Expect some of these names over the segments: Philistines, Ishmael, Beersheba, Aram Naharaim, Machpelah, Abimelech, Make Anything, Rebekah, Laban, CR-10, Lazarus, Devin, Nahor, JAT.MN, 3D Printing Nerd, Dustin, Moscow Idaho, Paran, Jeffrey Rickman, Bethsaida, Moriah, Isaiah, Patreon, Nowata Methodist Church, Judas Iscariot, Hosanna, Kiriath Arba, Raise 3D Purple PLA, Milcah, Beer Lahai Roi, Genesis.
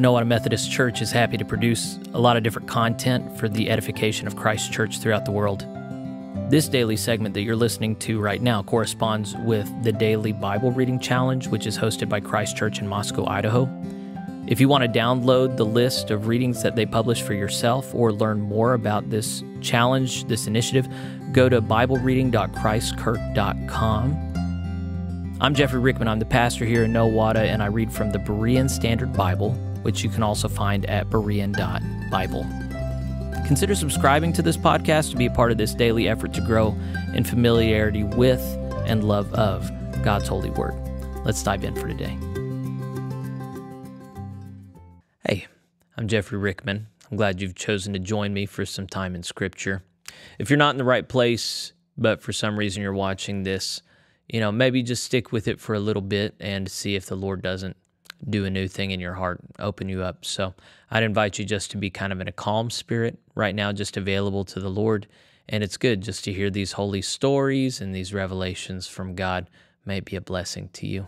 The Nowata Methodist Church is happy to produce a lot of different content for the edification of Christ Church throughout the world. This daily segment that you're listening to right now corresponds with the Daily Bible Reading Challenge, which is hosted by Christ Church in Moscow, Idaho. If you want to download the list of readings that they publish for yourself or learn more about this challenge, this initiative, go to BibleReading.ChristKirk.com. I'm Jeffrey Rickman. I'm the pastor here in Nowata, and I read from the Berean Standard Bible, which you can also find at Berean.Bible. Consider subscribing to this podcast to be a part of this daily effort to grow in familiarity with and love of God's holy word. Let's dive in for today. Hey, I'm Jeffrey Rickman. I'm glad you've chosen to join me for some time in Scripture. If you're not in the right place, but for some reason you're watching this, you know, maybe just stick with it for a little bit and see if the Lord doesn't do a new thing in your heart, open you up. So I'd invite you just to be kind of in a calm spirit right now, just available to the Lord. And it's good just to hear these holy stories and these revelations from God. May it be a blessing to you.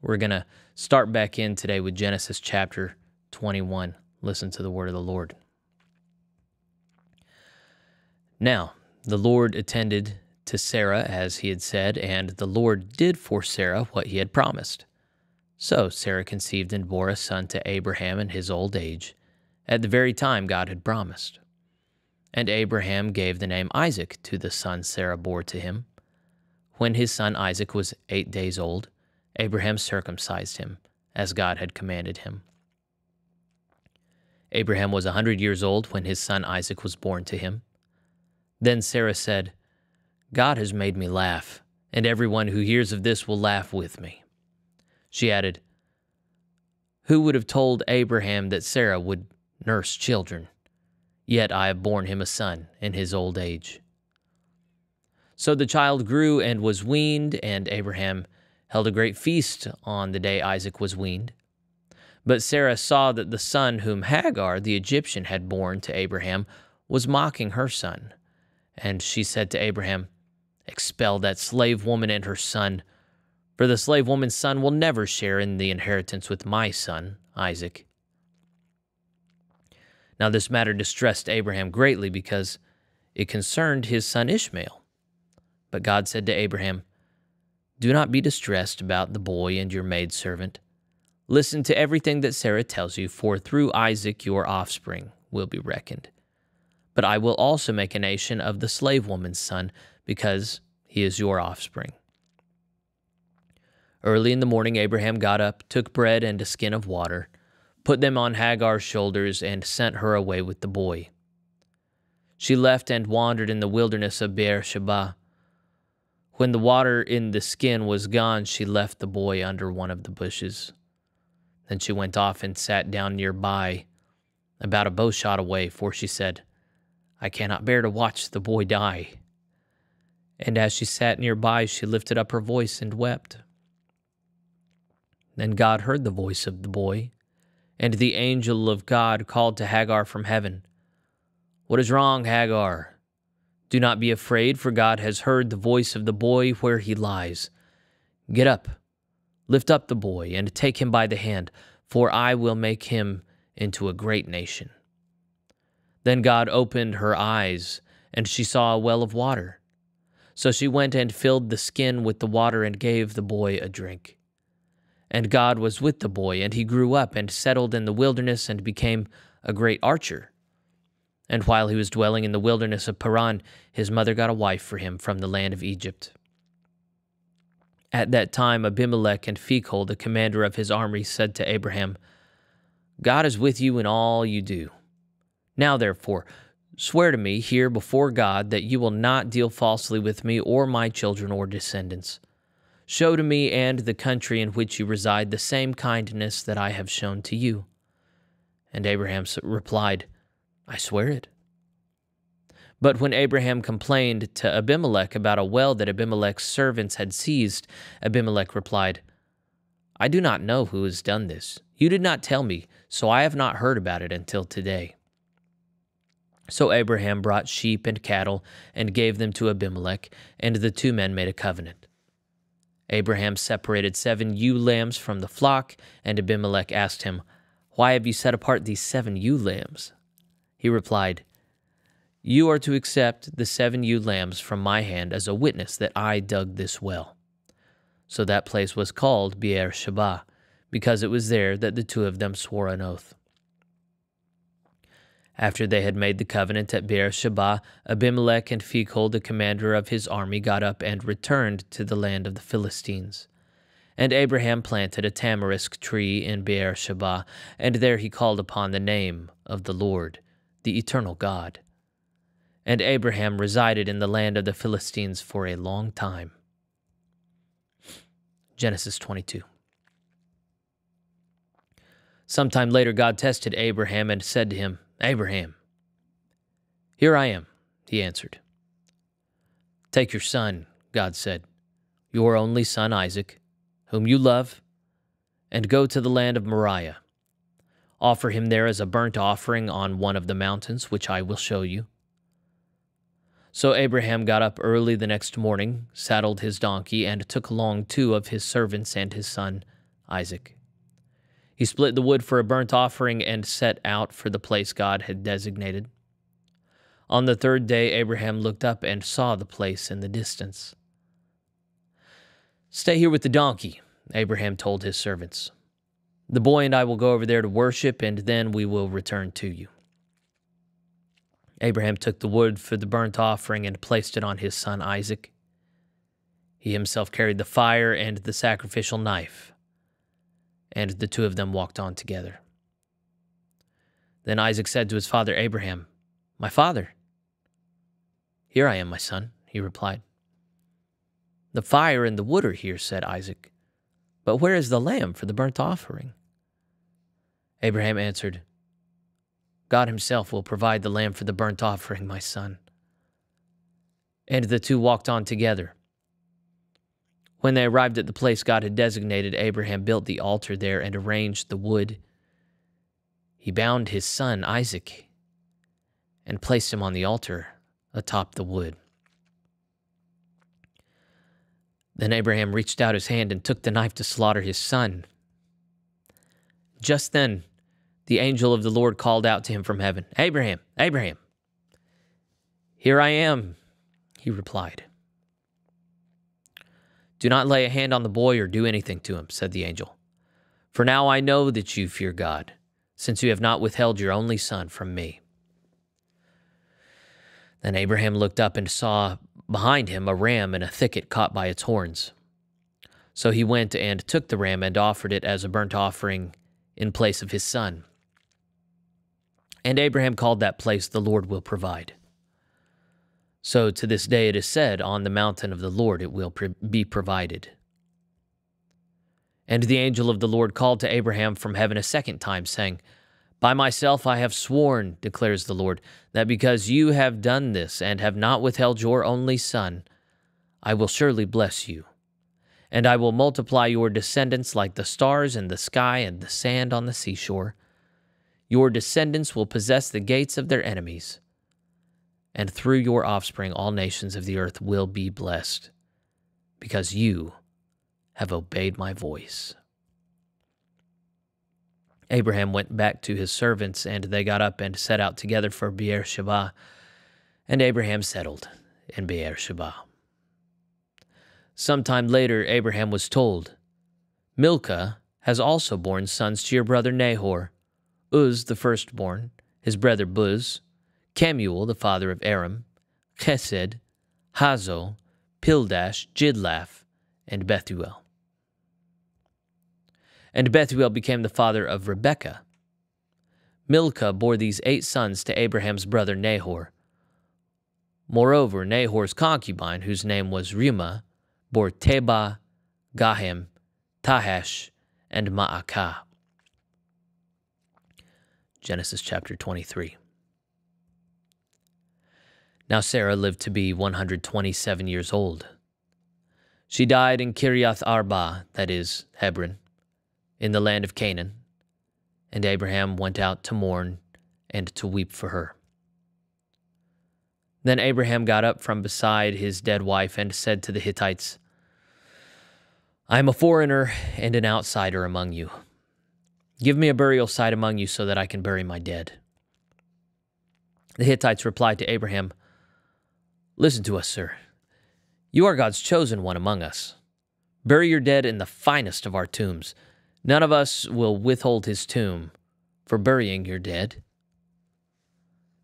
We're going to start back in today with Genesis chapter 21. Listen to the word of the Lord. Now, the Lord attended to Sarah, as he had said, and the Lord did for Sarah what he had promised. So Sarah conceived and bore a son to Abraham in his old age, at the very time God had promised. And Abraham gave the name Isaac to the son Sarah bore to him. When his son Isaac was 8 days old, Abraham circumcised him, as God had commanded him. Abraham was 100 years old when his son Isaac was born to him. Then Sarah said, God has made me laugh, and everyone who hears of this will laugh with me. She added, Who would have told Abraham that Sarah would nurse children? Yet I have borne him a son in his old age. So the child grew and was weaned, and Abraham held a great feast on the day Isaac was weaned. But Sarah saw that the son whom Hagar the Egyptian had borne to Abraham was mocking her son. And she said to Abraham, Expel that slave woman and her son, for the slave woman's son will never share in the inheritance with my son, Isaac. Now this matter distressed Abraham greatly because it concerned his son Ishmael. But God said to Abraham, Do not be distressed about the boy and your maidservant. Listen to everything that Sarah tells you, for through Isaac your offspring will be reckoned. But I will also make a nation of the slave woman's son, because he is your offspring. Early in the morning, Abraham got up, took bread and a skin of water, put them on Hagar's shoulders, and sent her away with the boy. She left and wandered in the wilderness of Beersheba. When the water in the skin was gone, she left the boy under one of the bushes. Then she went off and sat down nearby, about a bowshot away, for she said, I cannot bear to watch the boy die. And as she sat nearby, she lifted up her voice and wept. Then God heard the voice of the boy, and the angel of God called to Hagar from heaven, What is wrong, Hagar? Do not be afraid, for God has heard the voice of the boy where he lies. Get up, lift up the boy, and take him by the hand, for I will make him into a great nation. Then God opened her eyes, and she saw a well of water. So she went and filled the skin with the water and gave the boy a drink. And God was with the boy, and he grew up and settled in the wilderness and became a great archer. And while he was dwelling in the wilderness of Paran, his mother got a wife for him from the land of Egypt. At that time Abimelech and Phicol, the commander of his army, said to Abraham, God is with you in all you do. Now, therefore, swear to me here before God that you will not deal falsely with me or my children or descendants. Show to me and the country in which you reside the same kindness that I have shown to you. And Abraham replied, I swear it. But when Abraham complained to Abimelech about a well that Abimelech's servants had seized, Abimelech replied, I do not know who has done this. You did not tell me, so I have not heard about it until today. So Abraham brought sheep and cattle and gave them to Abimelech, and the two men made a covenant. Abraham separated 7 ewe lambs from the flock, and Abimelech asked him, Why have you set apart these 7 ewe lambs? He replied, You are to accept the 7 ewe lambs from my hand as a witness that I dug this well. So that place was called Beer Sheba, because it was there that the 2 of them swore an oath. After they had made the covenant at Beer Sheba, Abimelech and Phicol, the commander of his army, got up and returned to the land of the Philistines. And Abraham planted a tamarisk tree in Beer Sheba, and there he called upon the name of the Lord, the eternal God. And Abraham resided in the land of the Philistines for a long time. Genesis 22. Sometime later, God tested Abraham and said to him, Abraham. Here I am, he answered. Take your son, God said, your only son Isaac, whom you love, and go to the land of Moriah. Offer him there as a burnt offering on one of the mountains, which I will show you. So Abraham got up early the next morning, saddled his donkey, and took along 2 of his servants and his son, Isaac. He split the wood for a burnt offering and set out for the place God had designated. On the 3rd day, Abraham looked up and saw the place in the distance. Stay here with the donkey, Abraham told his servants. The boy and I will go over there to worship, and then we will return to you. Abraham took the wood for the burnt offering and placed it on his son Isaac. He himself carried the fire and the sacrificial knife, and the 2 of them walked on together. Then Isaac said to his father Abraham, My father. Here I am, my son, he replied. The fire and the wood are here, said Isaac, but where is the lamb for the burnt offering? Abraham answered, God himself will provide the lamb for the burnt offering, my son. And the 2 walked on together. When they arrived at the place God had designated, Abraham built the altar there and arranged the wood. He bound his son Isaac and placed him on the altar atop the wood. Then Abraham reached out his hand and took the knife to slaughter his son. Just then, the angel of the Lord called out to him from heaven, Abraham, Abraham. Here I am, he replied. Do not lay a hand on the boy or do anything to him, said the angel. For now I know that you fear God, since you have not withheld your only son from me. Then Abraham looked up and saw behind him a ram in a thicket caught by its horns. So he went and took the ram and offered it as a burnt offering in place of his son. And Abraham called that place, The Lord Will Provide. So to this day it is said, On the mountain of the Lord it will be provided. And the angel of the Lord called to Abraham from heaven a 2nd time, saying, By myself I have sworn, declares the Lord, that because you have done this and have not withheld your only son, I will surely bless you. And I will multiply your descendants like the stars in the sky and the sand on the seashore. Your descendants will possess the gates of their enemies, and through your offspring all nations of the earth will be blessed, because you have obeyed my voice. Abraham went back to his servants, and they got up and set out together for Beer Sheba, and Abraham settled in Beer Sheba. Sometime later, Abraham was told, Milcah has also borne sons to your brother Nahor, Uz the firstborn, his brother Buz, Kemuel the father of Aram, Chesed, Hazo, Pildash, Jidlaf, and Bethuel. And Bethuel became the father of Rebekah. Milcah bore these 8 sons to Abraham's brother Nahor. Moreover, Nahor's concubine, whose name was Rimah, bore Teba, Gahem, Tahash, and Maacah. Genesis chapter 23. Now Sarah lived to be 127 years old. She died in Kiriath Arba, that is, Hebron, in the land of Canaan, and Abraham went out to mourn and to weep for her. Then Abraham got up from beside his dead wife and said to the Hittites, I am a foreigner and an outsider among you. Give me a burial site among you so that I can bury my dead. The Hittites replied to Abraham, Listen to us, sir. You are God's chosen one among us. Bury your dead in the finest of our tombs. None of us will withhold his tomb for burying your dead.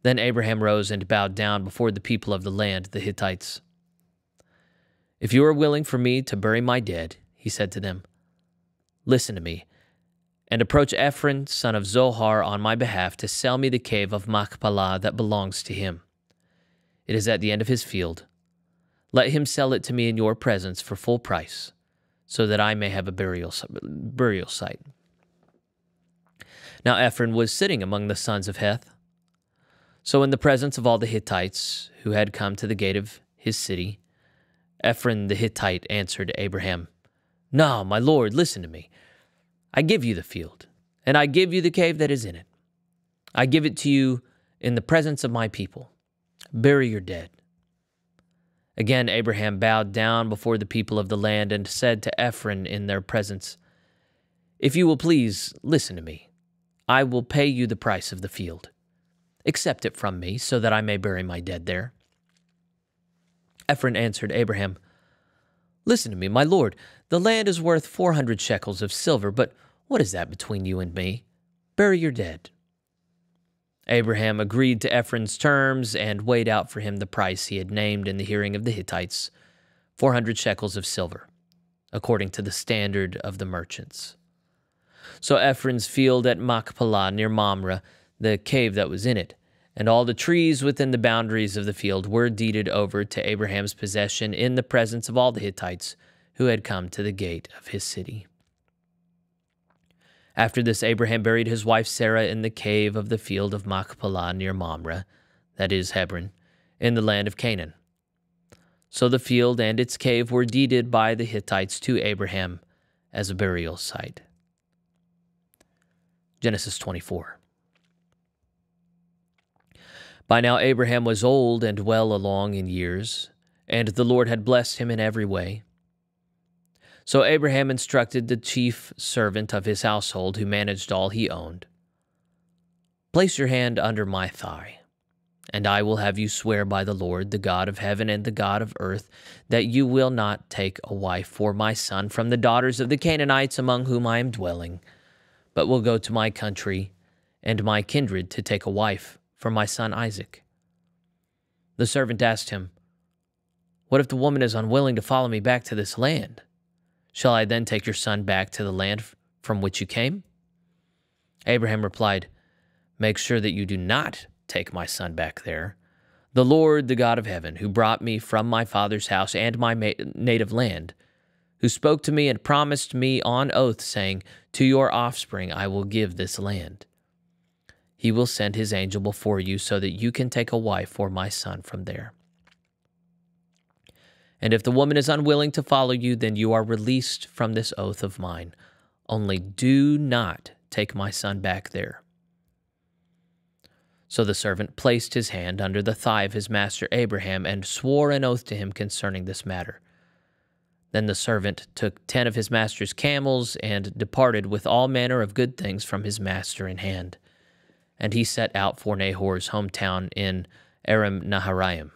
Then Abraham rose and bowed down before the people of the land, the Hittites. If you are willing for me to bury my dead, he said to them, listen to me, and approach Ephron, son of Zohar, on my behalf to sell me the cave of Machpelah that belongs to him. It is at the end of his field. Let him sell it to me in your presence for full price, so that I may have a burial site. Now Ephron was sitting among the sons of Heth. So in the presence of all the Hittites who had come to the gate of his city, Ephron the Hittite answered Abraham, No, my lord, listen to me. I give you the field, and I give you the cave that is in it. I give it to you in the presence of my people. Bury your dead. Again Abraham bowed down before the people of the land and said to Ephron in their presence, If you will please, listen to me. I will pay you the price of the field. Accept it from me, so that I may bury my dead there. Ephron answered Abraham, Listen to me, my lord. The land is worth 400 shekels of silver, but what is that between you and me? Bury your dead. Abraham agreed to Ephron's terms and weighed out for him the price he had named in the hearing of the Hittites, 400 shekels of silver, according to the standard of the merchants. So Ephron's field at Machpelah near Mamre, the cave that was in it, and all the trees within the boundaries of the field were deeded over to Abraham's possession in the presence of all the Hittites who had come to the gate of his city. After this, Abraham buried his wife Sarah in the cave of the field of Machpelah near Mamre, that is Hebron, in the land of Canaan. So the field and its cave were deeded by the Hittites to Abraham as a burial site. Genesis 24. By now Abraham was old and well along in years, and the Lord had blessed him in every way. So Abraham instructed the chief servant of his household, who managed all he owned, Place your hand under my thigh, and I will have you swear by the Lord, the God of heaven and the God of earth, that you will not take a wife for my son from the daughters of the Canaanites among whom I am dwelling, but will go to my country and my kindred to take a wife for my son Isaac. The servant asked him, What if the woman is unwilling to follow me back to this land? Shall I then take your son back to the land from which you came? Abraham replied, Make sure that you do not take my son back there. The Lord, the God of heaven, who brought me from my father's house and my native land, who spoke to me and promised me on oath, saying, To your offspring I will give this land. He will send his angel before you so that you can take a wife for my son from there. And if the woman is unwilling to follow you, then you are released from this oath of mine. Only do not take my son back there. So the servant placed his hand under the thigh of his master Abraham and swore an oath to him concerning this matter. Then the servant took 10 of his master's camels and departed with all manner of good things from his master in hand. And he set out for Nahor's hometown in Aram Naharaim.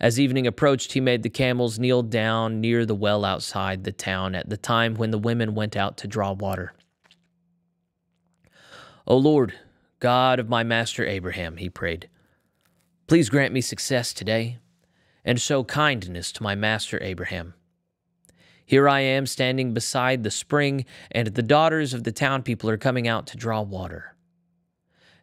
As evening approached, he made the camels kneel down near the well outside the town at the time when the women went out to draw water. O Lord, God of my master Abraham, he prayed, please grant me success today and show kindness to my master Abraham. Here I am standing beside the spring, and the daughters of the town people are coming out to draw water.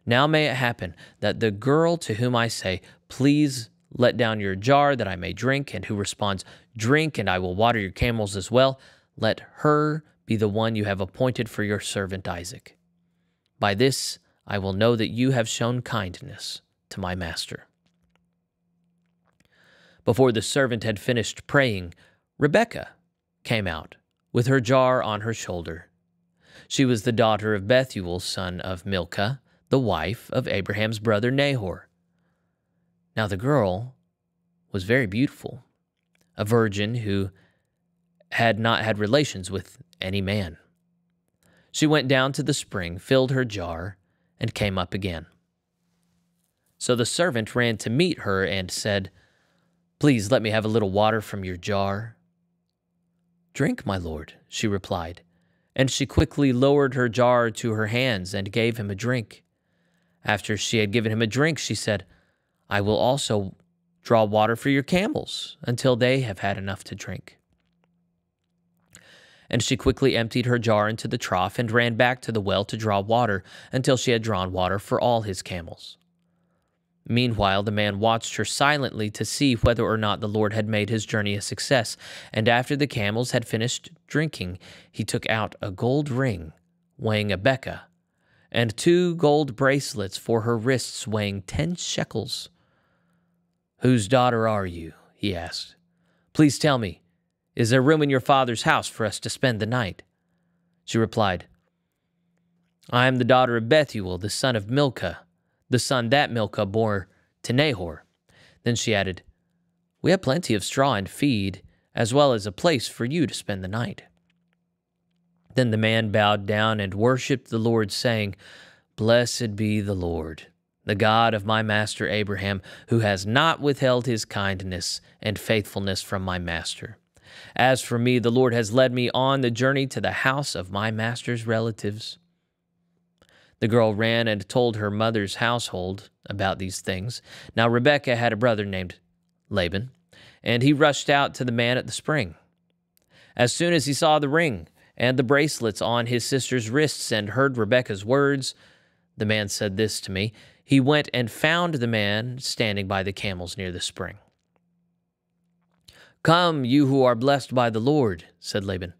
Now may it happen that the girl to whom I say, Please let down your jar that I may drink, and who responds, Drink, and I will water your camels as well, let her be the one you have appointed for your servant Isaac. By this I will know that you have shown kindness to my master. Before the servant had finished praying, Rebekah came out with her jar on her shoulder. She was the daughter of Bethuel, son of Milcah, the wife of Abraham's brother Nahor. Now the girl was very beautiful, a virgin who had not had relations with any man. She went down to the spring, filled her jar, and came up again. So the servant ran to meet her and said, "Please let me have a little water from your jar." "Drink, my lord," she replied, and she quickly lowered her jar to her hands and gave him a drink. After she had given him a drink, she said, "I will also draw water for your camels until they have had enough to drink." And she quickly emptied her jar into the trough and ran back to the well to draw water until she had drawn water for all his camels. Meanwhile, the man watched her silently to see whether or not the Lord had made his journey a success, and after the camels had finished drinking, he took out a gold ring weighing a bekah and 2 gold bracelets for her wrists weighing 10 shekels. "Whose daughter are you?" he asked. "Please tell me, is there room in your father's house for us to spend the night?" She replied, "I am the daughter of Bethuel, the son of Milcah, the son that Milcah bore to Nahor." Then she added, "We have plenty of straw and feed, as well as a place for you to spend the night." Then the man bowed down and worshipped the Lord, saying, "Blessed be the Lord, the God of my master Abraham, who has not withheld his kindness and faithfulness from my master. As for me, the Lord has led me on the journey to the house of my master's relatives." The girl ran and told her mother's household about these things. Now Rebekah had a brother named Laban, and he rushed out to the man at the spring. As soon as he saw the ring and the bracelets on his sister's wrists and heard Rebekah's words, "The man said this to me," he went and found the man standing by the camels near the spring. "Come, you who are blessed by the Lord," said Laban.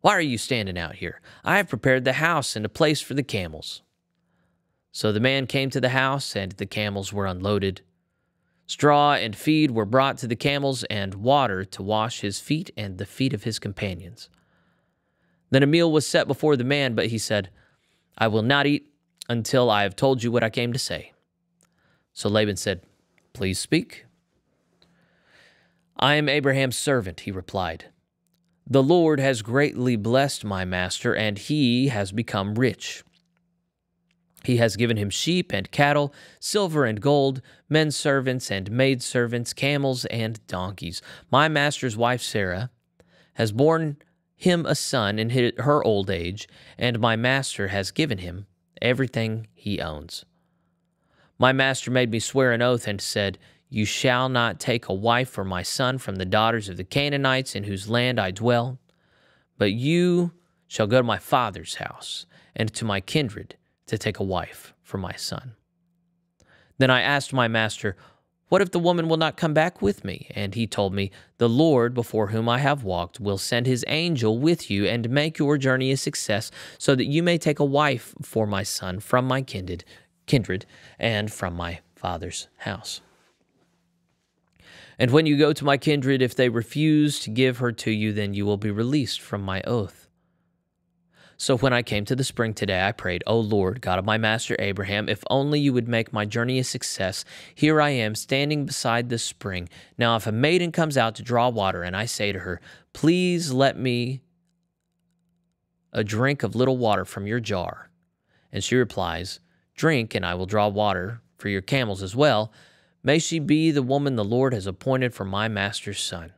"Why are you standing out here? I have prepared the house and a place for the camels." So the man came to the house, and the camels were unloaded. Straw and feed were brought to the camels, and water to wash his feet and the feet of his companions. Then a meal was set before the man, but he said, "I will not eat until I have told you what I came to say." So Laban said, "Please speak." "I am Abraham's servant," he replied. "The Lord has greatly blessed my master, and he has become rich. He has given him sheep and cattle, silver and gold, men servants and maid servants, camels and donkeys. My master's wife Sarah has borne him a son in her old age, and my master has given him everything he owns. My master made me swear an oath and said, 'You shall not take a wife for my son from the daughters of the Canaanites in whose land I dwell, but you shall go to my father's house and to my kindred to take a wife for my son.' Then I asked my master, 'What if the woman will not come back with me?' And he told me, 'The Lord before whom I have walked will send his angel with you and make your journey a success so that you may take a wife for my son from my kindred and from my father's house. And when you go to my kindred, if they refuse to give her to you, then you will be released from my oath.' So when I came to the spring today, I prayed, 'O Lord, God of my master Abraham, if only you would make my journey a success. Here I am standing beside this spring. Now if a maiden comes out to draw water, and I say to her, "Please let me a drink of little water from your jar," and she replies, "Drink, and I will draw water for your camels as well," may she be the woman the Lord has appointed for my master's son.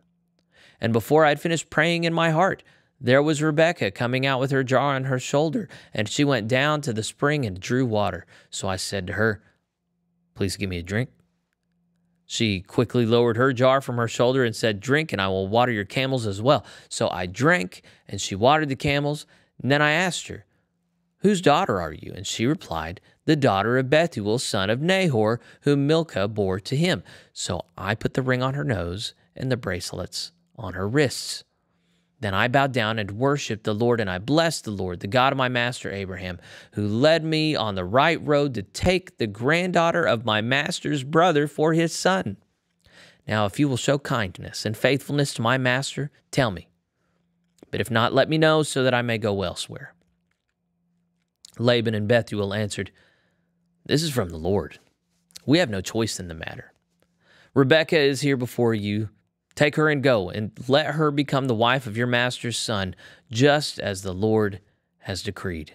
And before I had finished praying in my heart, there was Rebekah coming out with her jar on her shoulder, and she went down to the spring and drew water. So I said to her, 'Please give me a drink.' She quickly lowered her jar from her shoulder and said, 'Drink, and I will water your camels as well.' So I drank, and she watered the camels. And then I asked her, 'Whose daughter are you?' And she replied, 'The daughter of Bethuel, son of Nahor, whom Milcah bore to him.' So I put the ring on her nose and the bracelets on her wrists. Then I bowed down and worshipped the Lord, and I blessed the Lord, the God of my master Abraham, who led me on the right road to take the granddaughter of my master's brother for his son. Now if you will show kindness and faithfulness to my master, tell me. But if not, let me know so that I may go elsewhere.' Laban and Bethuel answered, 'This is from the Lord. We have no choice in the matter. Rebekah is here before you. Take her and go, and let her become the wife of your master's son, just as the Lord has decreed.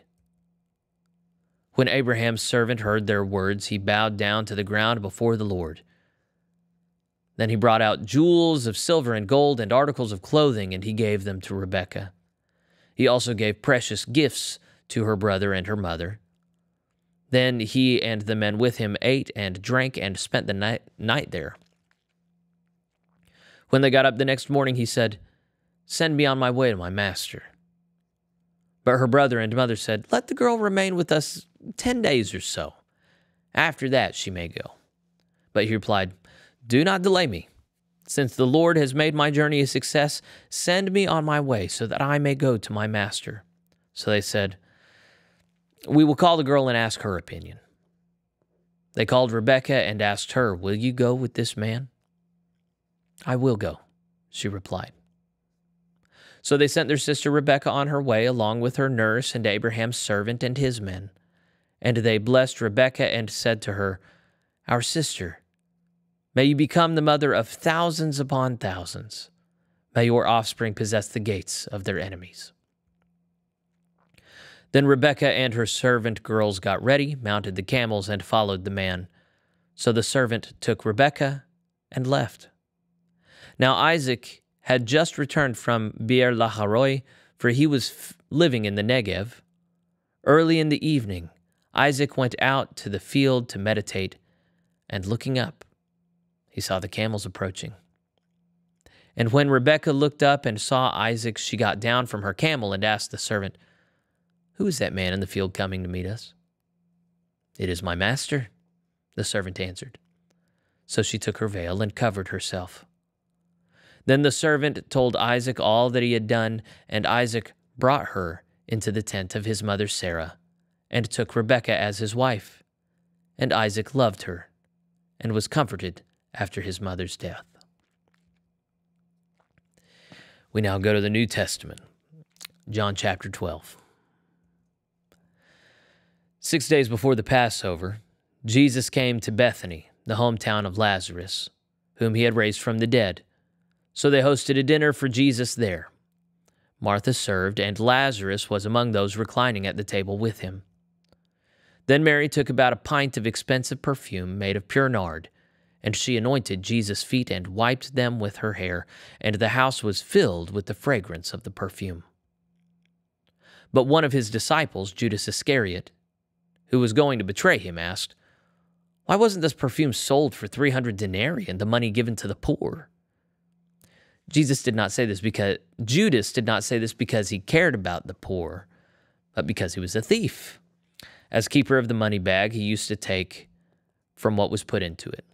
When Abraham's servant heard their words, he bowed down to the ground before the Lord. Then he brought out jewels of silver and gold and articles of clothing, and he gave them to Rebekah. He also gave precious gifts to her brother and her mother. Then he and the men with him ate and drank and spent the night there. When they got up the next morning, he said, "Send me on my way to my master." But her brother and mother said, "Let the girl remain with us 10 days or so. After that she may go." But he replied, "Do not delay me. Since the Lord has made my journey a success, send me on my way so that I may go to my master." So they said, "We will call the girl and ask her opinion." They called Rebekah and asked her, "Will you go with this man?" "I will go," she replied. So they sent their sister Rebekah on her way along with her nurse and Abraham's servant and his men. And they blessed Rebekah and said to her, "Our sister, may you become the mother of thousands upon thousands. May your offspring possess the gates of their enemies." Then Rebekah and her servant girls got ready, mounted the camels, and followed the man. So the servant took Rebekah and left. Now Isaac had just returned from Beer Lahai Roi, for he was living in the Negev. Early in the evening, Isaac went out to the field to meditate, and looking up, he saw the camels approaching. And when Rebekah looked up and saw Isaac, she got down from her camel and asked the servant, "Who is that man in the field coming to meet us?" "It is my master," the servant answered. So she took her veil and covered herself. Then the servant told Isaac all that he had done, and Isaac brought her into the tent of his mother Sarah, and took Rebekah as his wife. And Isaac loved her, and was comforted after his mother's death. We now go to the New Testament, John chapter 12. 6 days before the Passover, Jesus came to Bethany, the hometown of Lazarus, whom he had raised from the dead. So they hosted a dinner for Jesus there. Martha served, and Lazarus was among those reclining at the table with him. Then Mary took about a pint of expensive perfume made of pure nard, and she anointed Jesus' feet and wiped them with her hair, and the house was filled with the fragrance of the perfume. But one of his disciples, Judas Iscariot, who was going to betray him, asked, "Why wasn't this perfume sold for 300 denarii and the money given to the poor?" Judas did not say this because he cared about the poor, but because he was a thief. As keeper of the money bag, he used to take from what was put into it.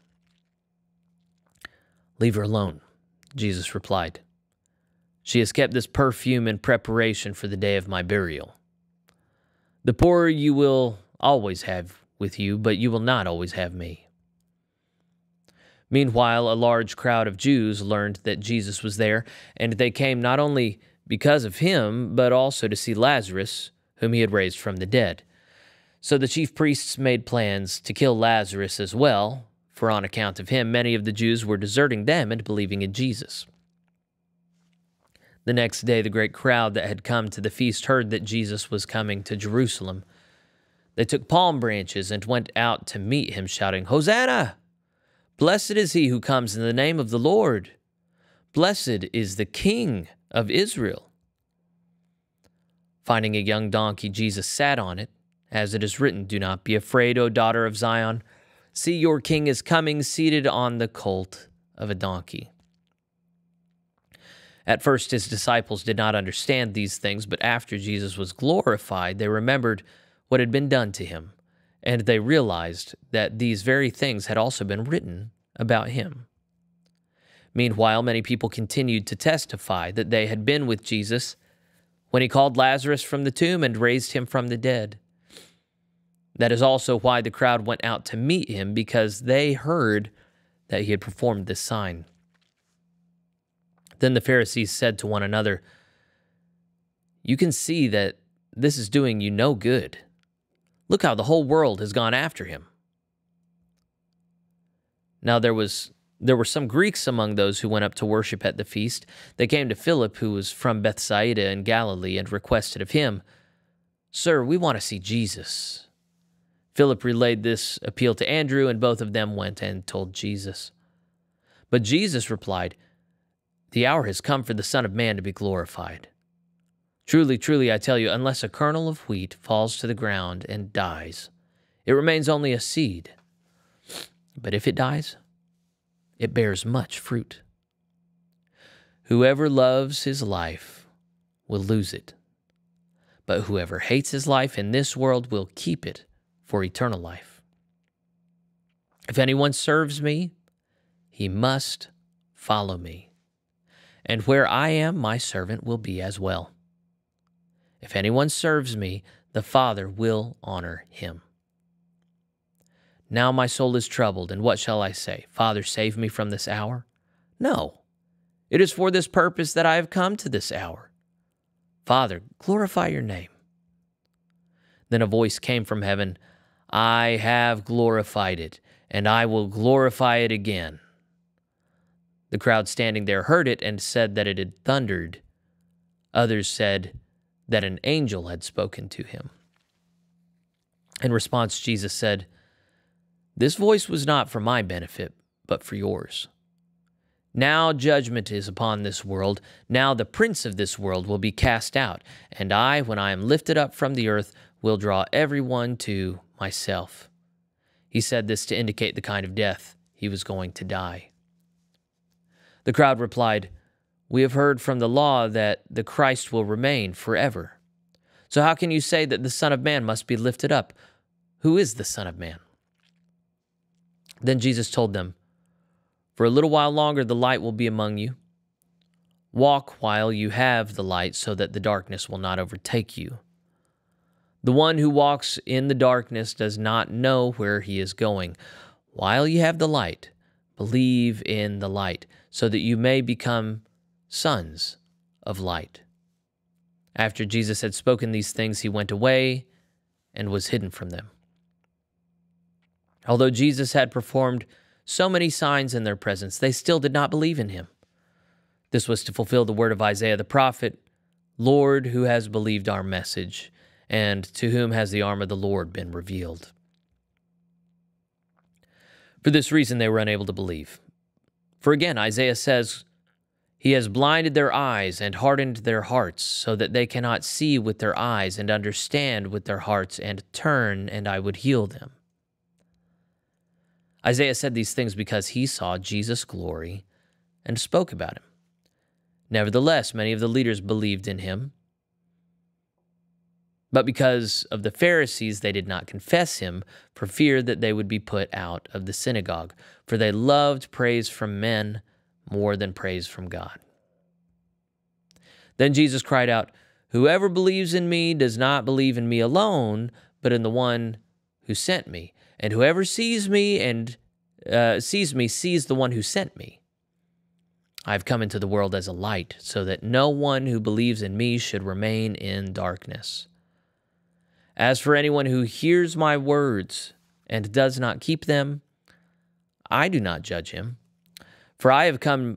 "Leave her alone," Jesus replied. "She has kept this perfume in preparation for the day of my burial. The poor you will always have with you, but you will not always have me." Meanwhile, a large crowd of Jews learned that Jesus was there, and they came not only because of him, but also to see Lazarus, whom he had raised from the dead. So the chief priests made plans to kill Lazarus as well, for on account of him, many of the Jews were deserting them and believing in Jesus. The next day, the great crowd that had come to the feast heard that Jesus was coming to Jerusalem. They took palm branches and went out to meet him, shouting, "Hosanna! Blessed is he who comes in the name of the Lord. Blessed is the King of Israel." Finding a young donkey, Jesus sat on it. As it is written, "Do not be afraid, O daughter of Zion. See, your king is coming, seated on the colt of a donkey." At first his disciples did not understand these things, but after Jesus was glorified, they remembered what had been done to him. And they realized that these very things had also been written about him. Meanwhile, many people continued to testify that they had been with Jesus when he called Lazarus from the tomb and raised him from the dead. That is also why the crowd went out to meet him, because they heard that he had performed this sign. Then the Pharisees said to one another, "You can see that this is doing you no good. Look how the whole world has gone after him." Now there were some Greeks among those who went up to worship at the feast. They came to Philip, who was from Bethsaida in Galilee, and requested of him, Sir, we want to see Jesus. Philip relayed this appeal to Andrew, and both of them went and told Jesus. But Jesus replied, "The hour has come for the Son of Man to be glorified. Truly, truly, I tell you, unless a kernel of wheat falls to the ground and dies, it remains only a seed. But if it dies, it bears much fruit. Whoever loves his life will lose it, but whoever hates his life in this world will keep it for eternal life. If anyone serves me, he must follow me, and where I am, my servant will be as well. If anyone serves me, the Father will honor him. Now my soul is troubled, and what shall I say? Father, save me from this hour? No, it is for this purpose that I have come to this hour. Father, glorify your name." Then a voice came from heaven, "I have glorified it, and I will glorify it again." The crowd standing there heard it and said that it had thundered. Others said that an angel had spoken to him. In response, Jesus said, "This voice was not for my benefit, but for yours. Now judgment is upon this world. Now the prince of this world will be cast out, and I, when I am lifted up from the earth, will draw everyone to myself." He said this to indicate the kind of death he was going to die. The crowd replied, "We have heard from the law that the Christ will remain forever. So how can you say that the Son of Man must be lifted up? Who is the Son of Man?" Then Jesus told them, "For a little while longer the light will be among you. Walk while you have the light, so that the darkness will not overtake you. The one who walks in the darkness does not know where he is going. While you have the light, believe in the light, so that you may become sons of light." After Jesus had spoken these things, he went away and was hidden from them. Although Jesus had performed so many signs in their presence, they still did not believe in him. This was to fulfill the word of Isaiah the prophet, "Lord, who has believed our message, and to whom has the arm of the Lord been revealed?" For this reason they were unable to believe. For again, Isaiah says, "He has blinded their eyes and hardened their hearts, so that they cannot see with their eyes and understand with their hearts and turn, and I would heal them." Isaiah said these things because he saw Jesus' glory and spoke about him. Nevertheless, many of the leaders believed in him, but because of the Pharisees, they did not confess him for fear that they would be put out of the synagogue, for they loved praise from men more than praise from God. Then Jesus cried out, "Whoever believes in me does not believe in me alone, but in the one who sent me. And whoever sees me sees the one who sent me. I have come into the world as a light, so that no one who believes in me should remain in darkness. As for anyone who hears my words and does not keep them, I do not judge him. For I have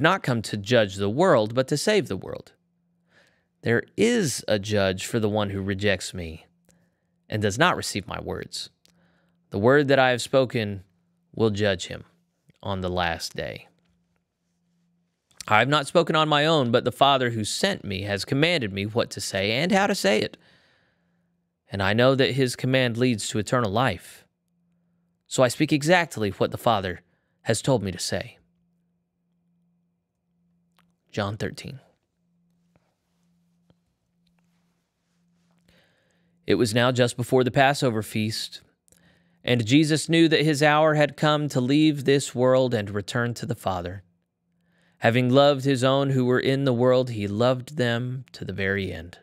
not come to judge the world, but to save the world. There is a judge for the one who rejects me and does not receive my words. The word that I have spoken will judge him on the last day. I have not spoken on my own, but the Father who sent me has commanded me what to say and how to say it. And I know that his command leads to eternal life. So I speak exactly what the Father has told me to say." John 13. It was now just before the Passover feast, and Jesus knew that his hour had come to leave this world and return to the Father. Having loved his own who were in the world, he loved them to the very end.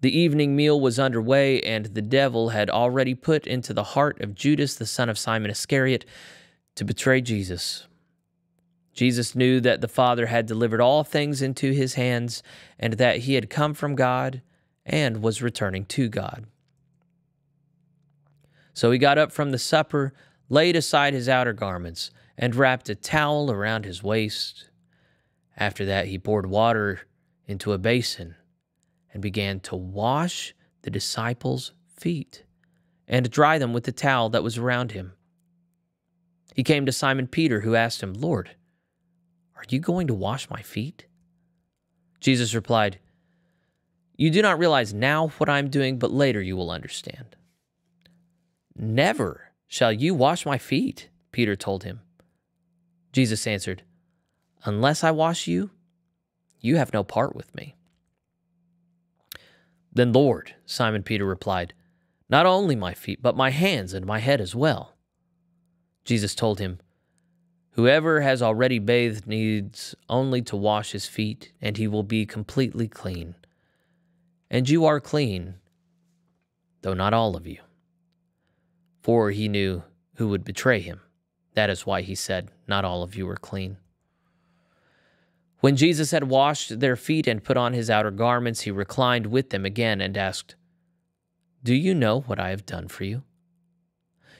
The evening meal was underway, and the devil had already put into the heart of Judas, the son of Simon Iscariot, to betray Jesus. Jesus knew that the Father had delivered all things into his hands, and that he had come from God and was returning to God. So he got up from the supper, laid aside his outer garments, and wrapped a towel around his waist. After that, he poured water into a basin and began to wash the disciples' feet and to dry them with the towel that was around him. He came to Simon Peter, who asked him, "Lord, are you going to wash my feet?" Jesus replied, "You do not realize now what I am doing, but later you will understand." "Never shall you wash my feet," Peter told him. Jesus answered, "Unless I wash you, you have no part with me." "Then, Lord," Simon Peter replied, "not only my feet, but my hands and my head as well." Jesus told him, "Whoever has already bathed needs only to wash his feet, and he will be completely clean. And you are clean, though not all of you." For he knew who would betray him. That is why he said, "Not all of you are clean." When Jesus had washed their feet and put on his outer garments, he reclined with them again and asked, "Do you know what I have done for you?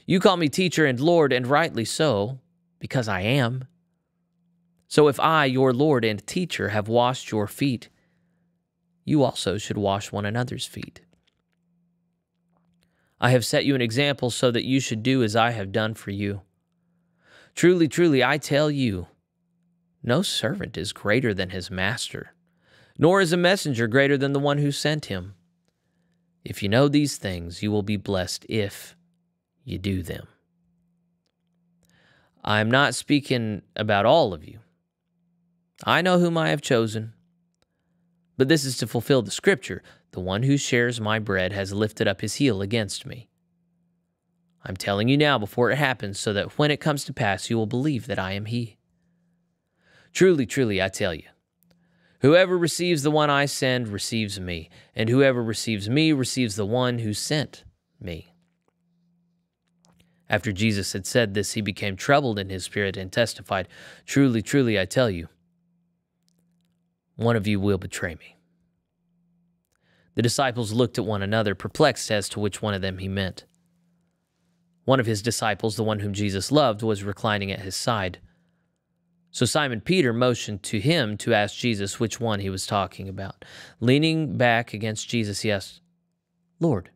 You call me teacher and Lord, and rightly so, because I am. So if I, your Lord and teacher, have washed your feet, you also should wash one another's feet. I have set you an example so that you should do as I have done for you. Truly, truly, I tell you, no servant is greater than his master, nor is a messenger greater than the one who sent him. If you know these things, you will be blessed if you do them." I am not speaking about all of you. I know whom I have chosen, but this is to fulfill the scripture, "The one who shares my bread has lifted up his heel against me." I'm telling you now before it happens, so that when it comes to pass, you will believe that I am he. Truly, truly, I tell you, whoever receives the one I send receives me, and whoever receives me receives the one who sent me. After Jesus had said this, he became troubled in his spirit and testified, "Truly, truly, I tell you, one of you will betray me." The disciples looked at one another, perplexed as to which one of them he meant. One of his disciples, the one whom Jesus loved, was reclining at his side. So Simon Peter motioned to him to ask Jesus which one he was talking about. Leaning back against Jesus, he asked, "Lord,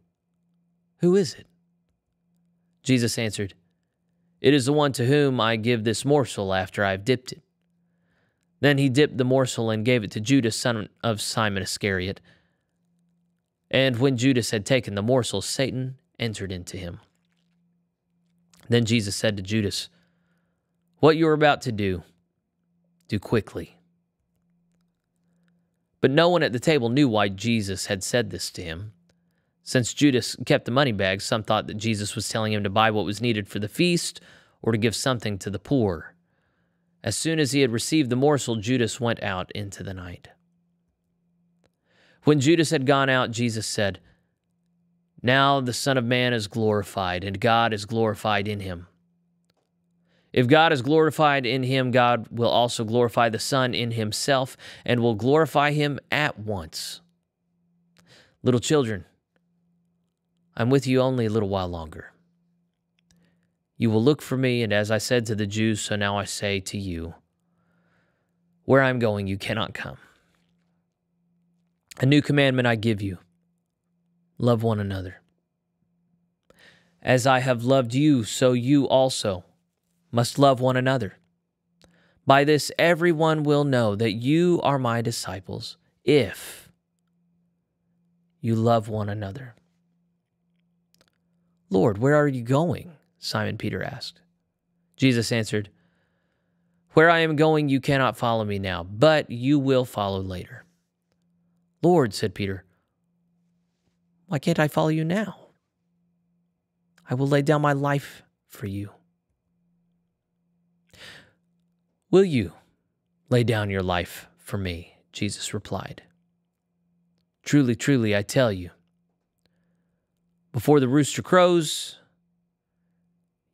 who is it?" Jesus answered, "It is the one to whom I give this morsel after I have dipped it." Then he dipped the morsel and gave it to Judas, son of Simon Iscariot. And when Judas had taken the morsel, Satan entered into him. Then Jesus said to Judas, "What you are about to do, do quickly." But no one at the table knew why Jesus had said this to him. Since Judas kept the money bag, some thought that Jesus was telling him to buy what was needed for the feast or to give something to the poor. As soon as he had received the morsel, Judas went out into the night. When Judas had gone out, Jesus said, "Now the Son of Man is glorified, and God is glorified in him. If God is glorified in him, God will also glorify the Son in himself and will glorify him at once. Little children, I'm with you only a little while longer. You will look for me, and as I said to the Jews, so now I say to you, where I'm going, you cannot come. A new commandment I give you, love one another. As I have loved you, so you also must love one another. By this everyone will know that you are my disciples, if you love one another." "Lord, where are you going?" Simon Peter asked. Jesus answered, "Where I am going, you cannot follow me now, but you will follow later." "Lord," said Peter, "why can't I follow you now? I will lay down my life for you." "Will you lay down your life for me?" Jesus replied. "Truly, truly, I tell you, before the rooster crows,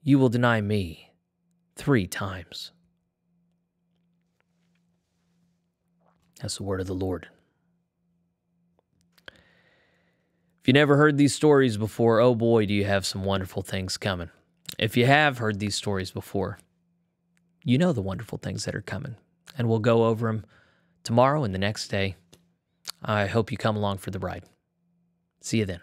you will deny me 3 times. That's the word of the Lord. If you never heard these stories before, oh boy, do you have some wonderful things coming. If you have heard these stories before, you know the wonderful things that are coming, and we'll go over them tomorrow and the next day I hope you come along for the ride. See you then.